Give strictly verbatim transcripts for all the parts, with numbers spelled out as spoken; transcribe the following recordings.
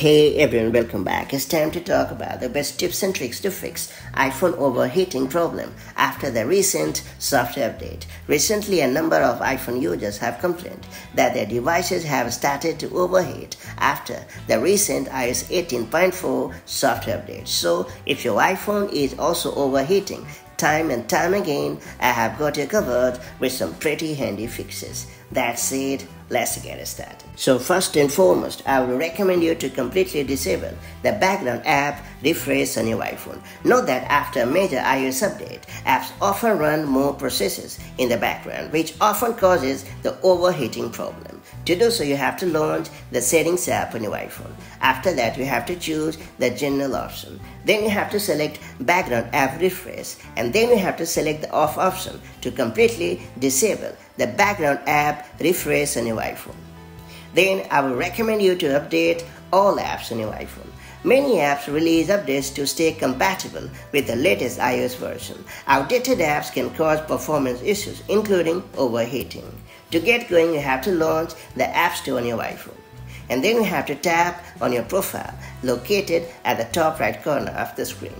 Hey everyone, welcome back. It's time to talk about the best tips and tricks to fix iPhone overheating problem after the recent software update. Recently, a number of iPhone users have complained that their devices have started to overheat after the recent iOS eighteen point four software update. So, if your iPhone is also overheating time and time again, I have got you covered with some pretty handy fixes. That's it. Let's get started. So first and foremost, I would recommend you to completely disable the background app refresh on your iPhone. Note that after a major iOS update, apps often run more processes in the background, which often causes the overheating problem. To do so, you have to launch the settings app on your iPhone. After that, you have to choose the general option. Then you have to select background app refresh, and then you have to select the off option to completely disable the background app refresh on your iPhone. Then I will recommend you to update all apps on your iPhone. Many apps release updates to stay compatible with the latest iOS version. Outdated apps can cause performance issues, including overheating. To get going, you have to launch the App Store on your iPhone. And then you have to tap on your profile located at the top right corner of the screen.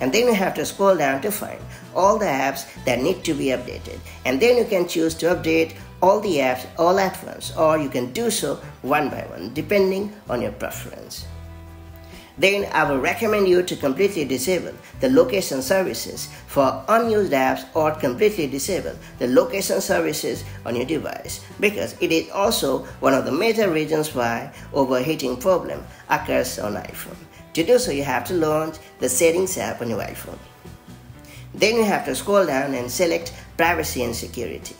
And then you have to scroll down to find all the apps that need to be updated. And then you can choose to update all the apps all at once, or you can do so one by one, depending on your preference. Then I will recommend you to completely disable the location services for unused apps, or completely disable the location services on your device, because it is also one of the major reasons why overheating problem occurs on iPhone. To do so, you have to launch the settings app on your iPhone. Then you have to scroll down and select privacy and security.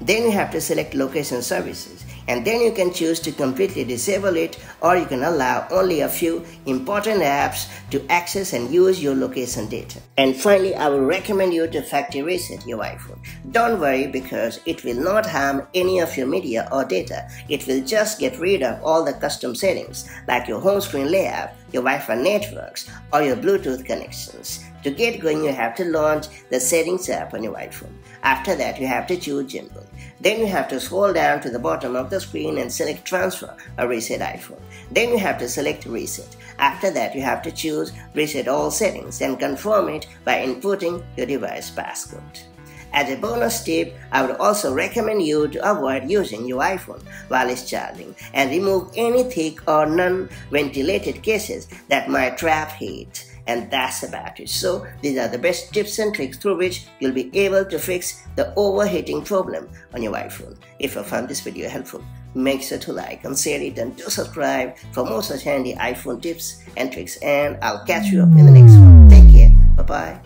Then you have to select location services, and then you can choose to completely disable it, or you can allow only a few important apps to access and use your location data. And finally, I will recommend you to factory reset your iPhone. Don't worry, because it will not harm any of your media or data. It will just get rid of all the custom settings like your home screen layout, your Wi-Fi networks, or your Bluetooth connections. To get going, you have to launch the settings app on your iPhone. After that, you have to choose General. Then you have to scroll down to the bottom of the screen and select Transfer or Reset iPhone. Then you have to select Reset. After that, you have to choose Reset All Settings and confirm it by inputting your device passcode. As a bonus tip, I would also recommend you to avoid using your iPhone while it's charging, and remove any thick or non-ventilated cases that might trap heat. And that's about it. So these are the best tips and tricks through which you'll be able to fix the overheating problem on your iPhone. If you found this video helpful, make sure to like and share it, and do subscribe for more such handy iPhone tips and tricks. And I'll catch you up in the next one. Take care. Bye-bye.